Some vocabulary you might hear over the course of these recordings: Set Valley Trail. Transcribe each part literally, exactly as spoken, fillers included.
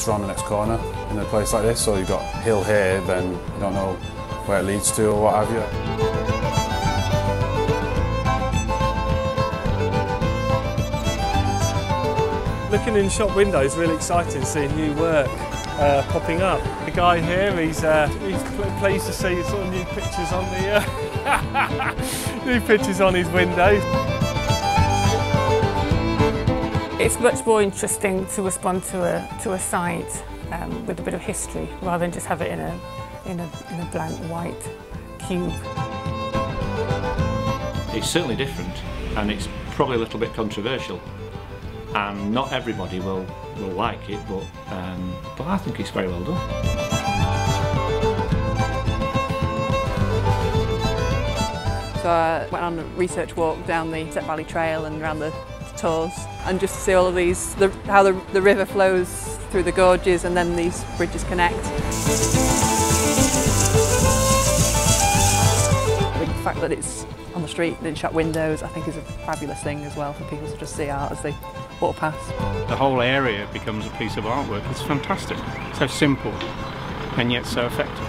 what's around the next corner in a place like this. So you've got a hill here, then you don't know where it leads to or what have you. Looking in shop windows, really exciting seeing new work uh, popping up. The guy here, he's uh, he's pleased to see sort of new pictures on the uh, new pictures on his windows. It's much more interesting to respond to a to a site um, with a bit of history rather than just have it in a in a in a blank white cube. It's certainly different, and it's probably a little bit controversial. And not everybody will, will like it, but, um, but I think it's very well done. So I went on a research walk down the Set Valley Trail and around the tours, and just to see all of these, the, how the, the river flows through the gorges and then these bridges connect. The fact that it's on the street and in shop windows, I think, is a fabulous thing as well for people to just see art as they walk past. The whole area becomes a piece of artwork. It's fantastic. So simple and yet so effective.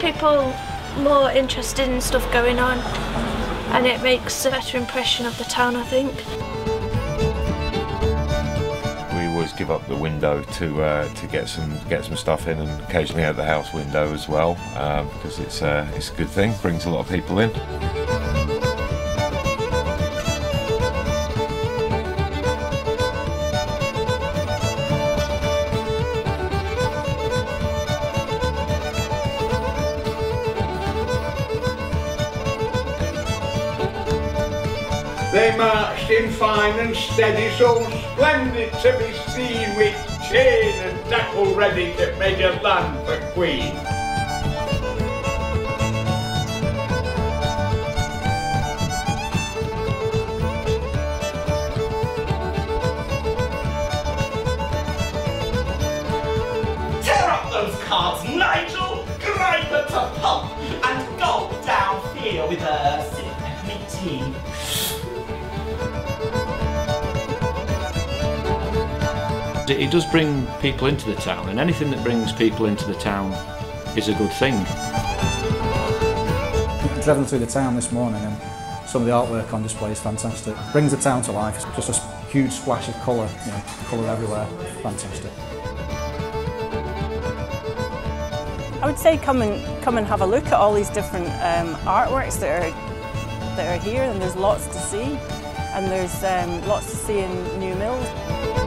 People more interested in stuff going on, and it makes a better impression of the town, I think. We always give up the window to uh, to get some get some stuff in, and occasionally out the house window as well, uh, because it's uh, it's a good thing, brings a lot of people in. They marched in fine and steady, so splendid to be seen, with chain and tackle ready to measure land for Queen. Tear up those cards, Nigel, grind them to pulp, and go down here with a sip of tea. It does bring people into the town, and anything that brings people into the town is a good thing. Travelling through the town this morning, and some of the artwork on display is fantastic. It brings the town to life. It's just a huge splash of colour, you know, colour everywhere. Fantastic. I would say come and come and have a look at all these different um, artworks that are that are here, and there's lots to see, and there's um, lots to see in New Mills.